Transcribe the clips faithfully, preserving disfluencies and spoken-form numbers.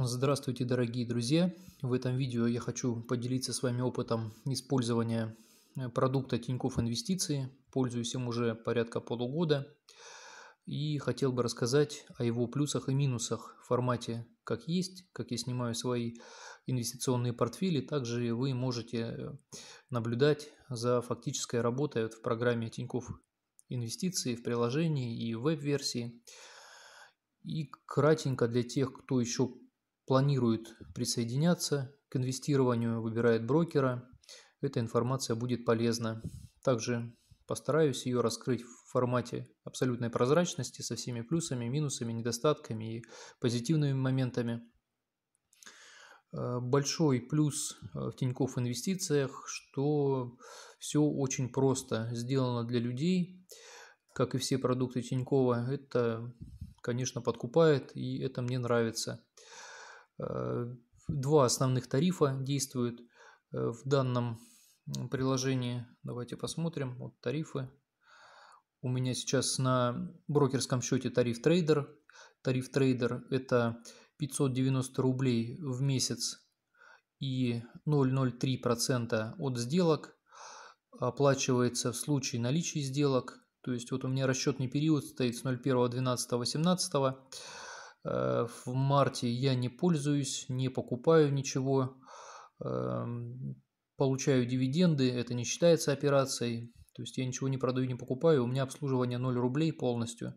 Здравствуйте, дорогие друзья! В этом видео я хочу поделиться с вами опытом использования продукта Тинькофф Инвестиции. Пользуюсь им уже порядка полугода и хотел бы рассказать о его плюсах и минусах в формате как есть, как я снимаю свои инвестиционные портфели. Также вы можете наблюдать за фактической работой в программе Тинькофф Инвестиции в приложении и в веб-версии. И кратенько для тех, кто еще планирует присоединяться к инвестированию, выбирает брокера, эта информация будет полезна. Также постараюсь ее раскрыть в формате абсолютной прозрачности со всеми плюсами, минусами, недостатками и позитивными моментами. Большой плюс в Тинькофф Инвестициях, что все очень просто сделано для людей, как и все продукты Тинькова. Это, конечно, подкупает, и это мне нравится. Два основных тарифа действуют в данном приложении. Давайте посмотрим. Вот тарифы. У меня сейчас на брокерском счете тариф трейдер. Тариф трейдер — это пятьсот девяносто рублей в месяц и ноль целых ноль три процента от сделок. Оплачивается в случае наличия сделок. То есть вот у меня расчетный период стоит с ноль первого двенадцатого восемнадцатого. В марте я не пользуюсь, не покупаю ничего, получаю дивиденды, это не считается операцией, то есть я ничего не продаю, не покупаю, у меня обслуживание ноль рублей полностью,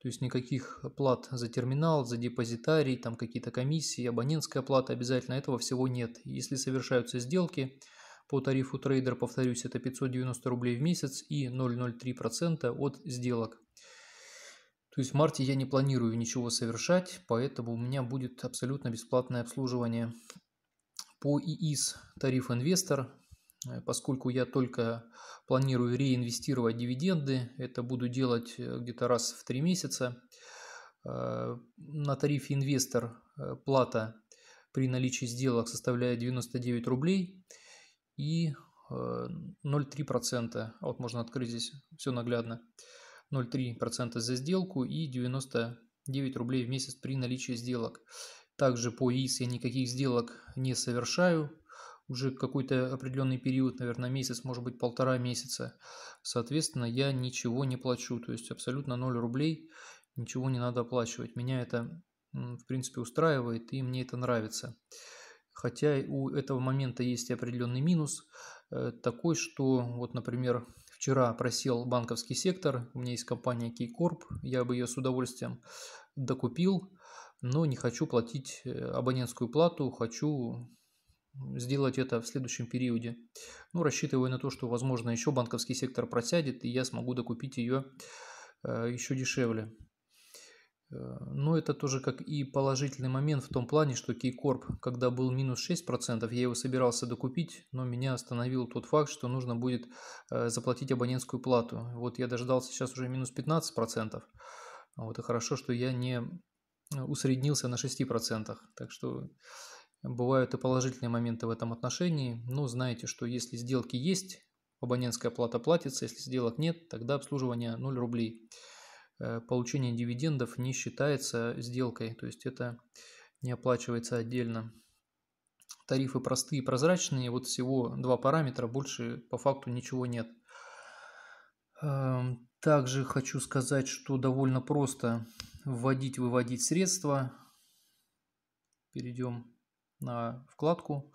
то есть никаких плат за терминал, за депозитарий, там какие-то комиссии, абонентская плата обязательно, этого всего нет. Если совершаются сделки по тарифу трейдер, повторюсь, это пятьсот девяносто рублей в месяц и ноль целых ноль три процента от сделок. То есть в марте я не планирую ничего совершать, поэтому у меня будет абсолютно бесплатное обслуживание. По ИИС тариф инвестор, поскольку я только планирую реинвестировать дивиденды, это буду делать где-то раз в три месяца. На тарифе инвестор плата при наличии сделок составляет девяносто девять рублей и ноль целых три процента. Вот можно открыть здесь все наглядно. ноль целых три процента за сделку и девяносто девять рублей в месяц при наличии сделок. Также по ИИС я никаких сделок не совершаю. Уже какой-то определенный период, наверное, месяц, может быть полтора месяца. Соответственно, я ничего не плачу. То есть абсолютно ноль рублей, ничего не надо оплачивать. Меня это, в принципе, устраивает и мне это нравится. Хотя у этого момента есть и определенный минус. Такой, что вот, например, вчера просел банковский сектор, у меня есть компания KeyCorp, я бы ее с удовольствием докупил, но не хочу платить абонентскую плату, хочу сделать это в следующем периоде. Ну, рассчитываю на то, что, возможно, еще банковский сектор просядет, и я смогу докупить ее еще дешевле. Но это тоже как и положительный момент в том плане, что KeyCorp, когда был минус шесть процентов, я его собирался докупить, но меня остановил тот факт, что нужно будет заплатить абонентскую плату. Вот я дождался сейчас уже минус пятнадцать процентов. Вот и хорошо, что я не усреднился на шести процентах. Так что бывают и положительные моменты в этом отношении. Но знаете, что если сделки есть, абонентская плата платится, если сделок нет, тогда обслуживание ноль рублей. Получение дивидендов не считается сделкой, то есть это не оплачивается отдельно. Тарифы простые и прозрачные, вот всего два параметра, больше по факту ничего нет. Также хочу сказать, что довольно просто вводить-выводить средства. Перейдем на вкладку,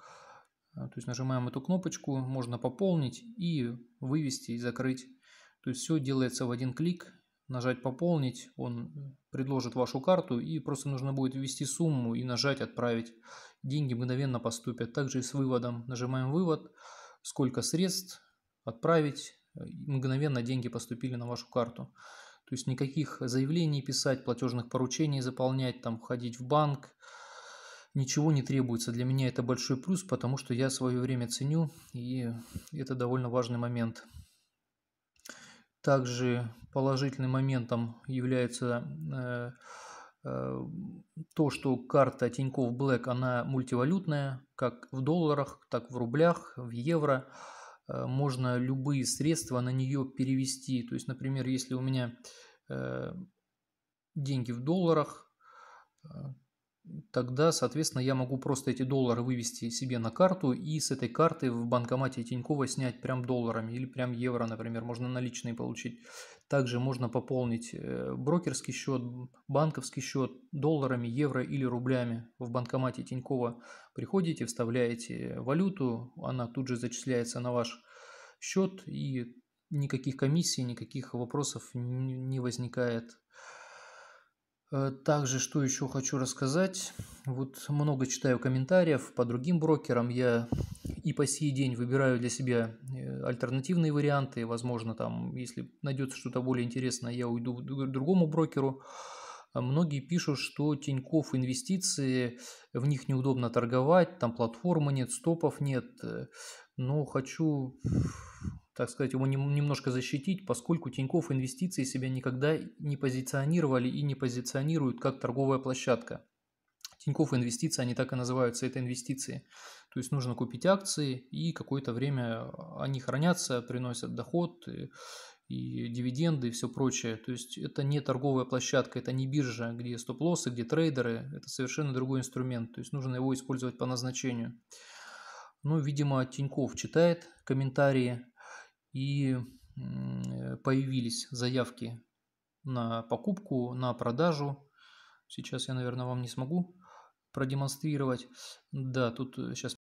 то есть нажимаем эту кнопочку, можно пополнить и вывести и закрыть. То есть все делается в один клик. Нажать «Пополнить», он предложит вашу карту, и просто нужно будет ввести сумму и нажать «Отправить». Деньги мгновенно поступят. Также и с выводом. Нажимаем «Вывод», сколько средств, «Отправить», мгновенно деньги поступили на вашу карту. То есть никаких заявлений писать, платежных поручений заполнять, там, ходить в банк. Ничего не требуется. Для меня это большой плюс, потому что я свое время ценю, и это довольно важный момент. Также положительным моментом является э, э, то, что карта Тинькофф Блэк, она мультивалютная, как в долларах, так в рублях, в евро. Э, можно любые средства на нее перевести. То есть, например, если у меня э, деньги в долларах, тогда, соответственно, я могу просто эти доллары вывести себе на карту и с этой карты в банкомате Тинькова снять прям долларами или прям евро, например, можно наличные получить. Также можно пополнить брокерский счет, банковский счет долларами, евро или рублями в банкомате Тинькова. Приходите, вставляете валюту, она тут же зачисляется на ваш счет и никаких комиссий, никаких вопросов не возникает. Также, что еще хочу рассказать, вот много читаю комментариев по другим брокерам, я и по сей день выбираю для себя альтернативные варианты, возможно, там, если найдется что-то более интересное, я уйду к другому брокеру. Многие пишут, что Тинькофф Инвестиции, в них неудобно торговать, там платформы нет, стопов нет, но хочу, так сказать, его немножко защитить, поскольку Тинькофф Инвестиции себя никогда не позиционировали и не позиционируют как торговая площадка. Тинькофф Инвестиции, они так и называются, это инвестиции. То есть нужно купить акции, и какое-то время они хранятся, приносят доход, и, и дивиденды, и все прочее. То есть это не торговая площадка, это не биржа, где стоп-лоссы, где трейдеры. Это совершенно другой инструмент, то есть нужно его использовать по назначению. Ну, видимо, Тинькофф читает комментарии. И появились заявки на покупку, на продажу. Сейчас я, наверное, вам не смогу продемонстрировать. Да, тут сейчас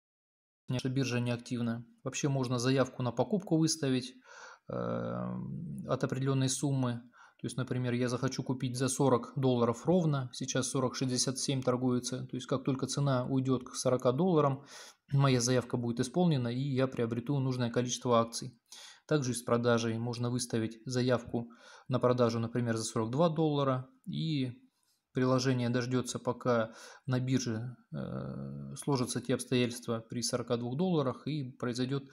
наша биржа не активна. Вообще можно заявку на покупку выставить от определенной суммы. То есть, например, я захочу купить за сорок долларов ровно. Сейчас сорок шестьдесят семь торгуется. То есть, как только цена уйдет к сорока долларам, моя заявка будет исполнена и я приобрету нужное количество акций. Также из продажи можно выставить заявку на продажу, например, за сорок два доллара. И приложение дождется, пока на бирже э, сложатся те обстоятельства при сорока двух долларах и произойдет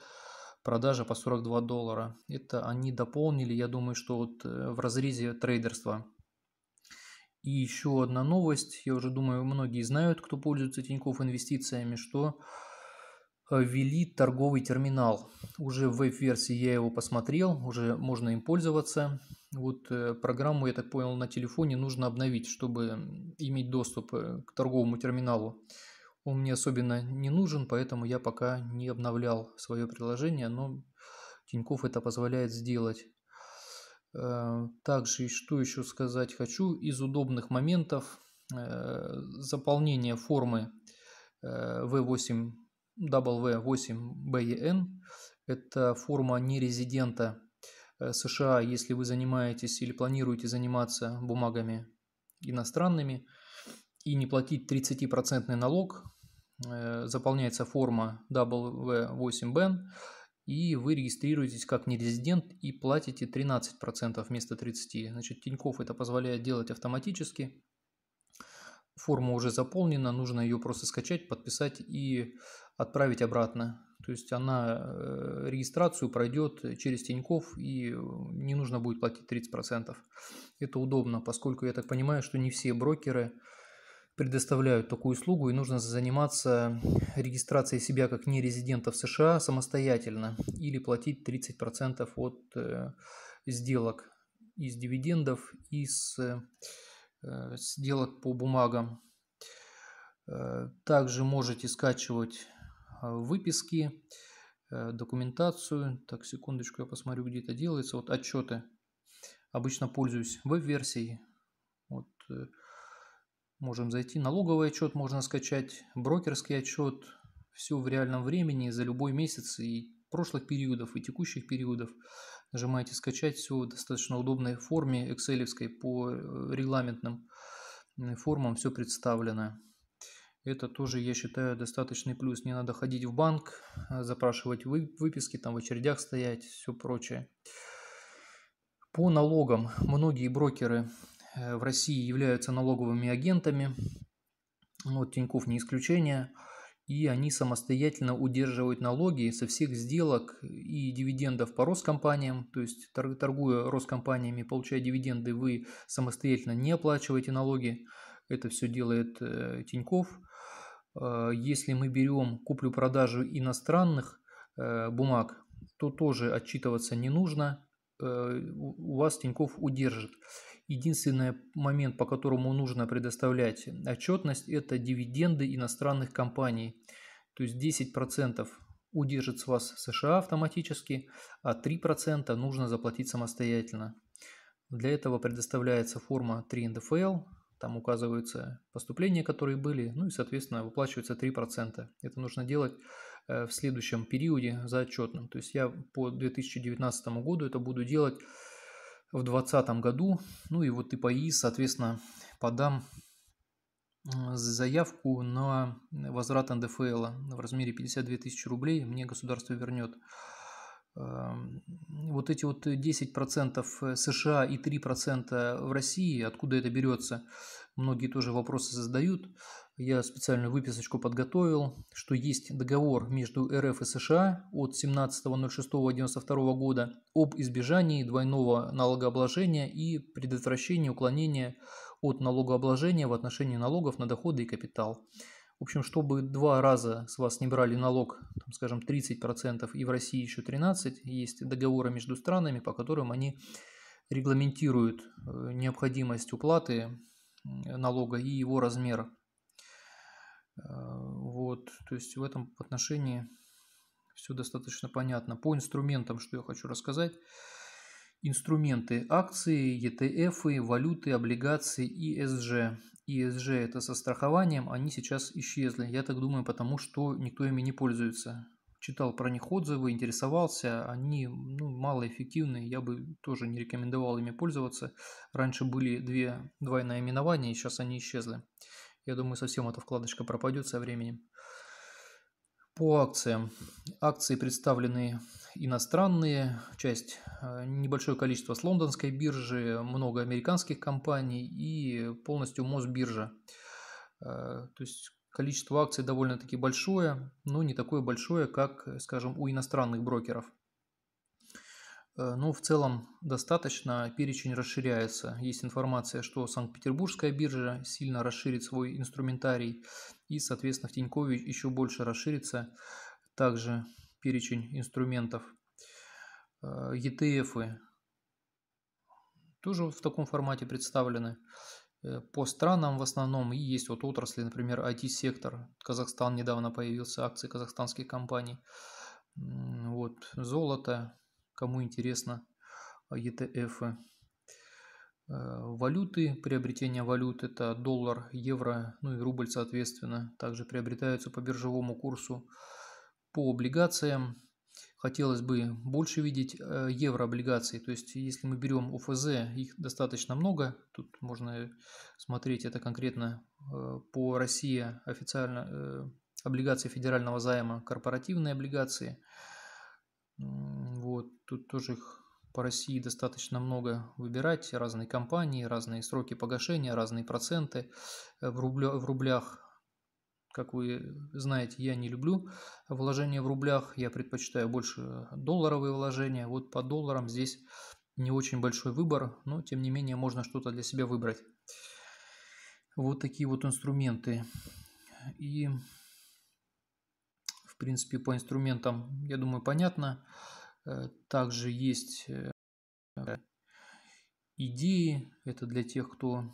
продажа по сорок два доллара. Это они дополнили, я думаю, что вот в разрезе трейдерства. И еще одна новость, я уже думаю, многие знают, кто пользуется Тинькофф Инвестициями, что ввели торговый терминал. Уже в веб-версии я его посмотрел, уже можно им пользоваться. Вот программу, я так понял, на телефоне нужно обновить, чтобы иметь доступ к торговому терминалу. Он мне особенно не нужен, поэтому я пока не обновлял свое приложение, но Тинькофф это позволяет сделать. Также, что еще сказать хочу, из удобных моментов заполнение формы дабл ю восемь бэ е эн. Это форма нерезидента США, если вы занимаетесь или планируете заниматься бумагами иностранными и не платить тридцати процентов налог. Заполняется форма дабл ю восемь бэ е эн. И вы регистрируетесь как нерезидент и платите тринадцать процентов вместо тридцати процентов. Значит, Тинькофф это позволяет делать автоматически. Форма уже заполнена, нужно ее просто скачать, подписать и отправить обратно. То есть она регистрацию пройдет через Тинькофф и не нужно будет платить тридцать процентов. Это удобно, поскольку я так понимаю, что не все брокеры предоставляют такую услугу и нужно заниматься регистрацией себя как нерезидентов США самостоятельно или платить тридцать процентов от э, сделок из дивидендов и с э, сделок по бумагам. Э, также можете скачивать выписки, э, документацию. Так, секундочку, я посмотрю, где это делается. Вот отчеты. Обычно пользуюсь веб-версией. Вот, э, Можем зайти, налоговый отчет можно скачать, брокерский отчет, все в реальном времени за любой месяц и прошлых периодов, и текущих периодов. Нажимаете скачать, все в достаточно удобной форме, экселевской, по регламентным формам все представлено. Это тоже, я считаю, достаточный плюс. Не надо ходить в банк, запрашивать выписки, там в очередях стоять, все прочее. По налогам многие брокеры в России являются налоговыми агентами, но Тинькофф не исключение, и они самостоятельно удерживают налоги со всех сделок и дивидендов по роскомпаниям, то есть торгуя роскомпаниями, получая дивиденды, вы самостоятельно не оплачиваете налоги, это все делает Тинькофф. Если мы берем куплю-продажу иностранных бумаг, то тоже отчитываться не нужно, у вас Тинькофф удержит. Единственный момент, по которому нужно предоставлять отчетность, это дивиденды иностранных компаний. То есть десять процентов удержит с вас США автоматически, а три процента нужно заплатить самостоятельно. Для этого предоставляется форма три Н Д Ф Л, там указываются поступления, которые были, ну и, соответственно, выплачивается три процента. Это нужно делать в следующем периоде за отчетным. То есть я по две тысячи девятнадцатому году это буду делать в две тысячи двадцатом году. Ну и вот и по ИИС, соответственно, подам заявку на возврат Н Д Ф Л в размере пятьдесят две тысячи рублей, мне государство вернет. Вот эти вот десять процентов США и три процента в России, откуда это берется, многие тоже вопросы задают. Я специальную выписочку подготовил, что есть договор между Р Ф и США от семнадцатого ноль шестого девяносто второго года об избежании двойного налогообложения и предотвращении уклонения от налогообложения в отношении налогов на доходы и капитал. В общем, чтобы два раза с вас не брали налог, там, скажем, тридцать процентов и в России еще тринадцать процентов, есть договоры между странами, по которым они регламентируют необходимость уплаты налога и его размера. Вот, то есть в этом отношении все достаточно понятно. По инструментам, что я хочу рассказать. Инструменты: акции, И Т Ф, валюты, облигации и С Ж. И С Ж это со страхованием, они сейчас исчезли. Я так думаю, потому что никто ими не пользуется. Читал про них отзывы, интересовался. Они ну, малоэффективны, я бы тоже не рекомендовал ими пользоваться. Раньше были две, два наименования, сейчас они исчезли. Я думаю, совсем эта вкладочка пропадет со временем. По акциям. Акции представлены иностранные, часть, небольшое количество с лондонской биржи, много американских компаний и полностью Мосбиржа. То есть количество акций довольно-таки большое, но не такое большое, как, скажем, у иностранных брокеров. Но в целом достаточно, перечень расширяется. Есть информация, что Санкт-Петербургская биржа сильно расширит свой инструментарий и, соответственно, в Тинькове еще больше расширится также перечень инструментов. И Т Ф тоже в таком формате представлены. По странам в основном и есть вот отрасли, например, ай ти сектор. Казахстан недавно появился, акции казахстанских компаний. Вот, золото. Кому интересно, И Т Ф. Валюты, приобретение валют, это доллар, евро, ну и рубль, соответственно, также приобретаются по биржевому курсу. По облигациям хотелось бы больше видеть еврооблигаций, то есть если мы берем О Ф З, их достаточно много, тут можно смотреть это конкретно по России, официально облигации федерального займа, корпоративные облигации. Вот, тут тоже их по России достаточно много выбирать, разные компании, разные сроки погашения, разные проценты в, рубля, в рублях. Как вы знаете, я не люблю вложения в рублях, я предпочитаю больше долларовые вложения. Вот по долларам здесь не очень большой выбор, но тем не менее можно что-то для себя выбрать. Вот такие вот инструменты. И в принципе по инструментам, я думаю, понятно. Также есть идеи, это для тех, кто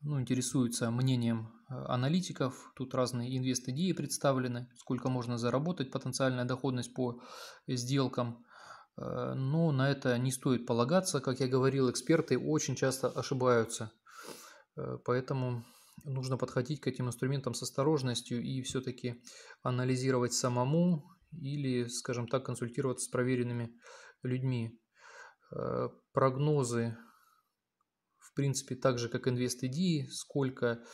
ну, интересуется мнением аналитиков. Тут разные инвест-идеи представлены, сколько можно заработать, потенциальная доходность по сделкам. Но на это не стоит полагаться. Как я говорил, эксперты очень часто ошибаются. Поэтому нужно подходить к этим инструментам с осторожностью и все-таки анализировать самому, или, скажем так, консультироваться с проверенными людьми. Прогнозы, в принципе, так же, как инвест-идеи, сколько,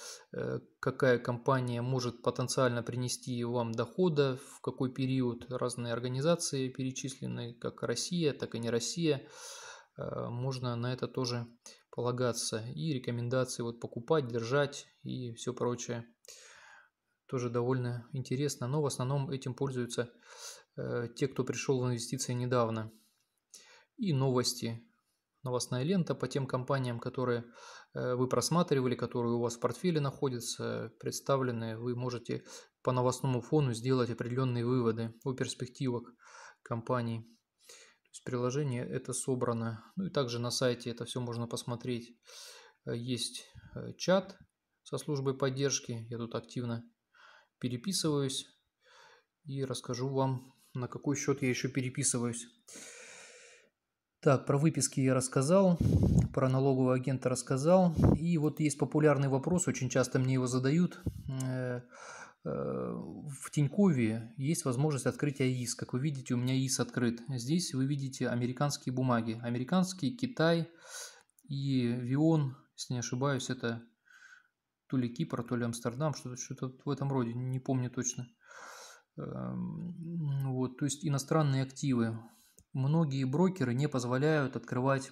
какая компания может потенциально принести вам дохода, в какой период, разные организации перечислены, как Россия, так и не Россия, можно на это тоже полагаться. И рекомендации вот покупать, держать и все прочее. Тоже довольно интересно, но в основном этим пользуются э, те, кто пришел в инвестиции недавно. И новости. Новостная лента по тем компаниям, которые э, вы просматривали, которые у вас в портфеле находятся, представлены. Вы можете по новостному фону сделать определенные выводы о перспективах компаний. есть приложение это собрано. Ну и также на сайте это все можно посмотреть. Есть чат со службой поддержки. Я тут активно переписываюсь и расскажу вам, на какой счет я еще переписываюсь. Так, про выписки я рассказал, про налогового агента рассказал. И вот есть популярный вопрос, очень часто мне его задают. В Тинькове есть возможность открытия ИС. Как вы видите, у меня ИС открыт. Здесь вы видите американские бумаги. Американские, Китай и Вион, если не ошибаюсь, это то ли Кипр, то ли Амстердам, что-то что-то в этом роде, не помню точно. Вот, то есть иностранные активы. Многие брокеры не позволяют открывать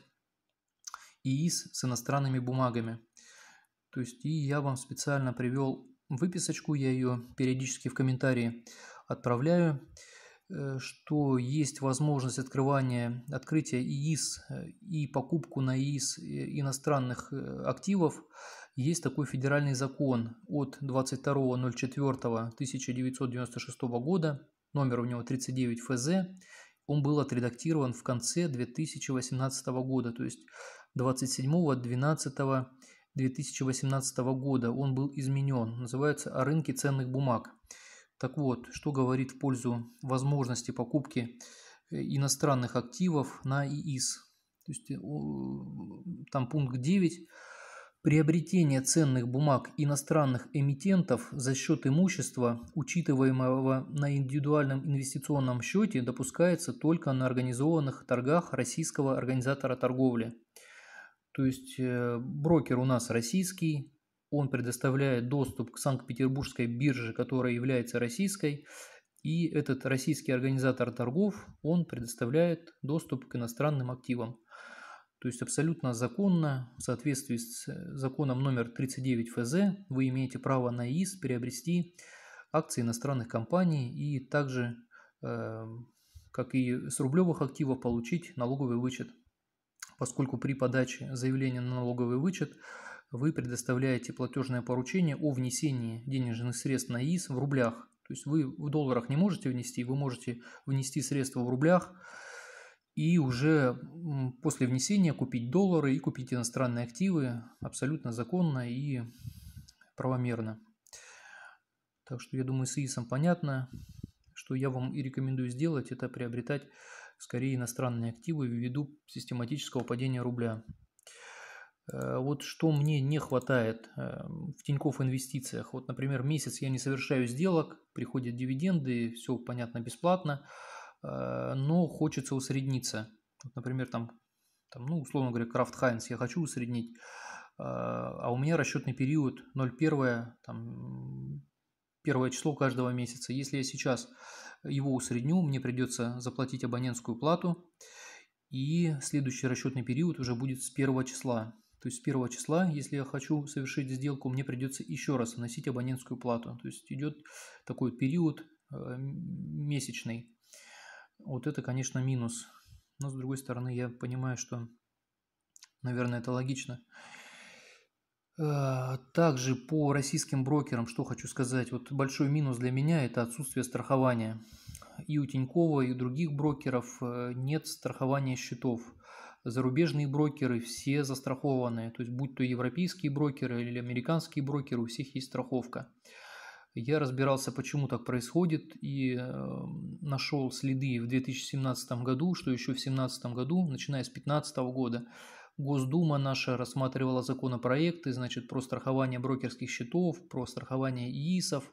ИИС с иностранными бумагами. То есть, и я вам специально привел выписочку, я ее периодически в комментарии отправляю, что есть возможность открывания, открытия ИИС и покупку на ИИС иностранных активов. Есть такой федеральный закон от двадцать второго ноль четвёртого тысяча девятьсот девяносто шестого года, номер у него тридцать девять Ф З, он был отредактирован в конце две тысячи восемнадцатого года, то есть двадцать седьмого двенадцатого две тысячи восемнадцатого года он был изменен, называется «О рынке ценных бумаг». Так вот, что говорит в пользу возможности покупки иностранных активов на ИИС. То есть, там пункт девять. Приобретение ценных бумаг иностранных эмитентов за счет имущества, учитываемого на индивидуальном инвестиционном счете, допускается только на организованных торгах российского организатора торговли. То есть брокер у нас российский, он предоставляет доступ к Санкт-Петербургской бирже, которая является российской, и этот российский организатор торгов, он предоставляет доступ к иностранным активам. То есть абсолютно законно, в соответствии с законом номер тридцать девять Ф З, вы имеете право на ИИС приобрести акции иностранных компаний и также, как и с рублевых активов, получить налоговый вычет. Поскольку при подаче заявления на налоговый вычет вы предоставляете платежное поручение о внесении денежных средств на ИИС в рублях. То есть вы в долларах не можете внести, вы можете внести средства в рублях и уже после внесения купить доллары и купить иностранные активы абсолютно законно и правомерно. Так что я думаю, с ИИСом понятно. Что я вам и рекомендую сделать, это приобретать скорее иностранные активы ввиду систематического падения рубля. Вот что мне не хватает в Тинькофф Инвестициях. Вот, например, месяц я не совершаю сделок, приходят дивиденды, все понятно, бесплатно, но хочется усредниться. Вот, например, там, там, ну, условно говоря, Kraft Heinz я хочу усреднить, а у меня расчетный период ноль первое, там, первое число каждого месяца. Если я сейчас его усредню, мне придется заплатить абонентскую плату, и следующий расчетный период уже будет с первого числа. То есть с первого числа, если я хочу совершить сделку, мне придется еще раз вносить абонентскую плату. То есть идет такой период э, месячный. Вот это, конечно, минус. Но с другой стороны, я понимаю, что, наверное, это логично. Также по российским брокерам, что хочу сказать, вот большой минус для меня – это отсутствие страхования. И у Тинькова, и у других брокеров нет страхования счетов. Зарубежные брокеры все застрахованы, то есть будь то европейские брокеры или американские брокеры, у всех есть страховка. Я разбирался, почему так происходит, и нашел следы в две тысячи семнадцатом году, что еще в две тысячи семнадцатом году, начиная с две тысячи пятнадцатого года, Госдума наша рассматривала законопроекты, значит, про страхование брокерских счетов, про страхование ИИСов,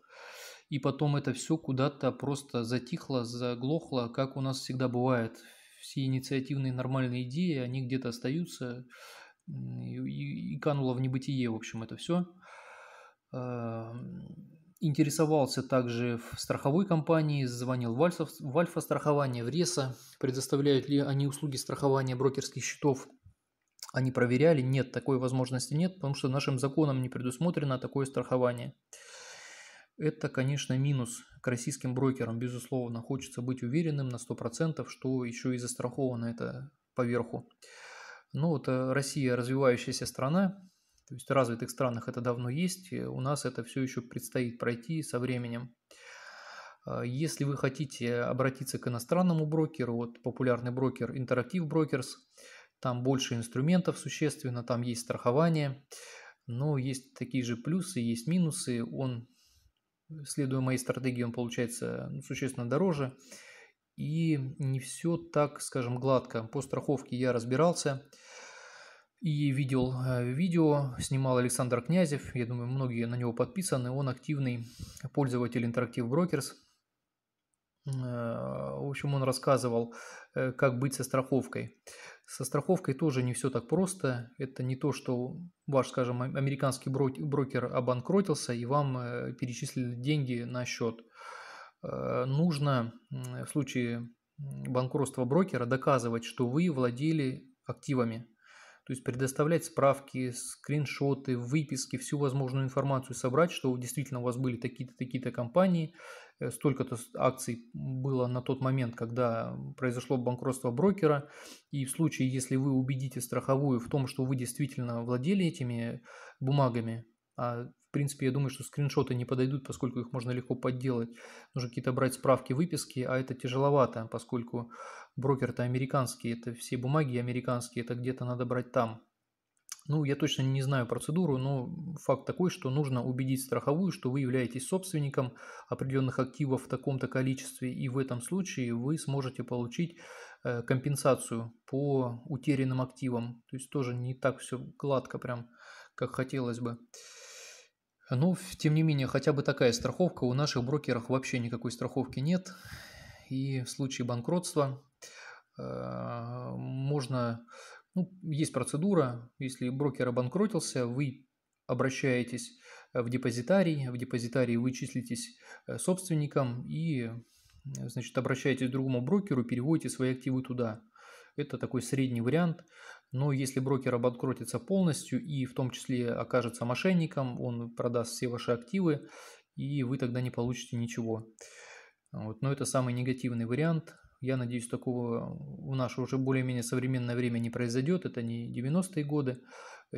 и потом это все куда-то просто затихло, заглохло, как у нас всегда бывает. Все инициативные нормальные идеи, они где-то остаются, и, и кануло в небытие, в общем, это все. Интересовался также в страховой компании, звонил в Альфа-страхование, в РесаО, предоставляют ли они услуги страхования брокерских счетов. Они проверяли, нет, такой возможности нет, потому что нашим законом не предусмотрено такое страхование. Это, конечно, минус к российским брокерам, безусловно. Хочется быть уверенным на сто процентов, что еще и застраховано это поверху. Но вот Россия развивающаяся страна, то есть в развитых странах это давно есть, у нас это все еще предстоит пройти со временем. Если вы хотите обратиться к иностранному брокеру, вот популярный брокер Interactive Brokers, там больше инструментов существенно, там есть страхование, но есть такие же плюсы, есть минусы. Он, следуя моей стратегии, он получается ну, существенно дороже. И не все так, скажем, гладко. По страховке я разбирался и видел видео, снимал Александр Князев. Я думаю, многие на него подписаны. Он активный пользователь Interactive Brokers. В общем, он рассказывал, как быть со страховкой. Со страховкой тоже не все так просто. Это не то, что ваш, скажем, американский брокер обанкротился и вам перечислили деньги на счет. Нужно в случае банкротства брокера доказывать, что вы владели активами. То есть предоставлять справки, скриншоты, выписки, всю возможную информацию собрать, что действительно у вас были такие-то, такие-то компании, столько-то акций было на тот момент, когда произошло банкротство брокера. И в случае, если вы убедите страховую в том, что вы действительно владели этими бумагами, а в принципе я думаю, что скриншоты не подойдут, поскольку их можно легко подделать, нужно какие-то брать справки, выписки, а это тяжеловато, поскольку брокер-то американский, это все бумаги американские, это где-то надо брать там. Ну, я точно не знаю процедуру, но факт такой, что нужно убедить страховую, что вы являетесь собственником определенных активов в таком-то количестве, и в этом случае вы сможете получить компенсацию по утерянным активам. То есть тоже не так все гладко прям, как хотелось бы. Но, тем не менее, хотя бы такая страховка. У наших брокеров вообще никакой страховки нет. И в случае банкротства э, можно... Ну, есть процедура. Если брокер обанкротился, вы обращаетесь в депозитарий. В депозитарии вы числитесь собственником и, значит, обращаетесь к другому брокеру, переводите свои активы туда. Это такой средний вариант. Но если брокер обанкротится полностью и в том числе окажется мошенником, он продаст все ваши активы, и вы тогда не получите ничего. Вот. Но это самый негативный вариант. Я надеюсь, такого в наше уже более-менее современное время не произойдет. Это не девяностые годы.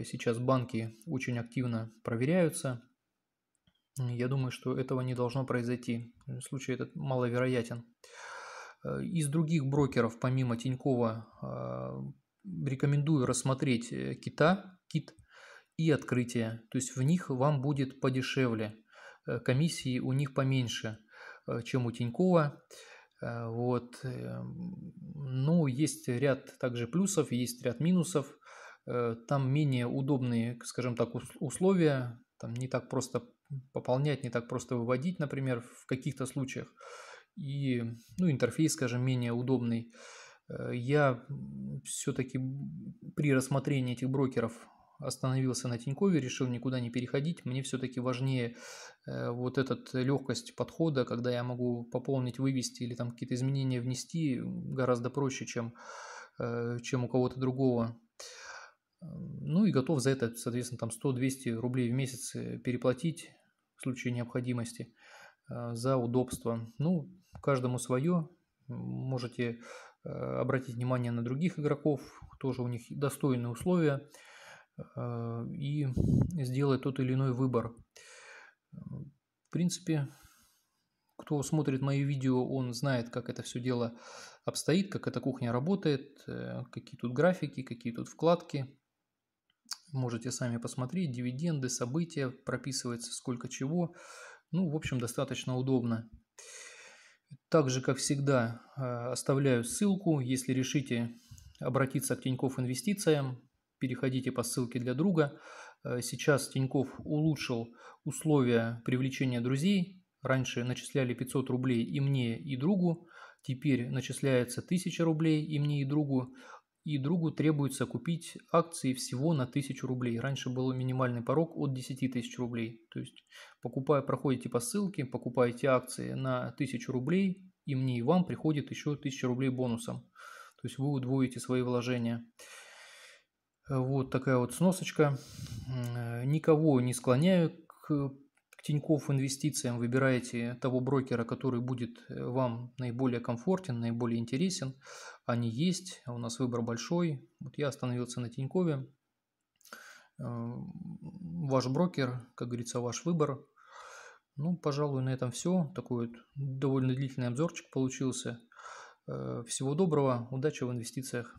Сейчас банки очень активно проверяются. Я думаю, что этого не должно произойти. Случай этот маловероятен. Из других брокеров, помимо Тинькова, рекомендую рассмотреть Кита, Кит и Открытие. То есть в них вам будет подешевле. Комиссии у них поменьше, чем у Тинькова. Вот. Ну, есть ряд также плюсов, есть ряд минусов. Там менее удобные, скажем так, условия. Там не так просто пополнять, не так просто выводить, например, в каких-то случаях. И, ну, интерфейс, скажем, менее удобный. Я все-таки при рассмотрении этих брокеров остановился на Тинькове, решил никуда не переходить. Мне все-таки важнее вот эта легкость подхода, когда я могу пополнить, вывести или там какие-то изменения внести, гораздо проще, чем, чем у кого-то другого. Ну и готов за это, соответственно, там сто-двести рублей в месяц переплатить в случае необходимости за удобство. Ну, каждому свое. Можете обратить внимание на других игроков, тоже у них достойные условия, и сделать тот или иной выбор. В принципе, кто смотрит мои видео, он знает, как это все дело обстоит, как эта кухня работает, какие тут графики, какие тут вкладки. Можете сами посмотреть, дивиденды, события, прописывается сколько чего. Ну, в общем, достаточно удобно. Также, как всегда, оставляю ссылку. Если решите обратиться к Тинькофф Инвестициям, переходите по ссылке для друга. Сейчас Тинькофф улучшил условия привлечения друзей. Раньше начисляли пятьсот рублей и мне, и другу. Теперь начисляется тысяча рублей и мне, и другу. И другу требуется купить акции всего на тысячу рублей. Раньше был минимальный порог от десяти тысяч рублей. То есть покупая, проходите по ссылке, покупаете акции на тысячу рублей, и мне, и вам приходит еще тысяча рублей бонусом. То есть вы удвоите свои вложения. Вот такая вот сносочка. Никого не склоняю к, к Тинькофф Инвестициям. Выбирайте того брокера, который будет вам наиболее комфортен, наиболее интересен. Они есть, у нас выбор большой. Вот я остановился на Тинькове. Ваш брокер, как говорится, ваш выбор. Ну, пожалуй, на этом все. Такой вот довольно длительный обзорчик получился. Всего доброго, удачи в инвестициях.